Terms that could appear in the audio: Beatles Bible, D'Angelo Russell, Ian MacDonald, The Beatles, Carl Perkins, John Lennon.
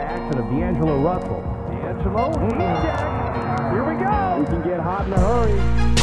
the action of D'Angelo Russell. D'Angelo, heat check. Here we go. We can get hot in a hurry.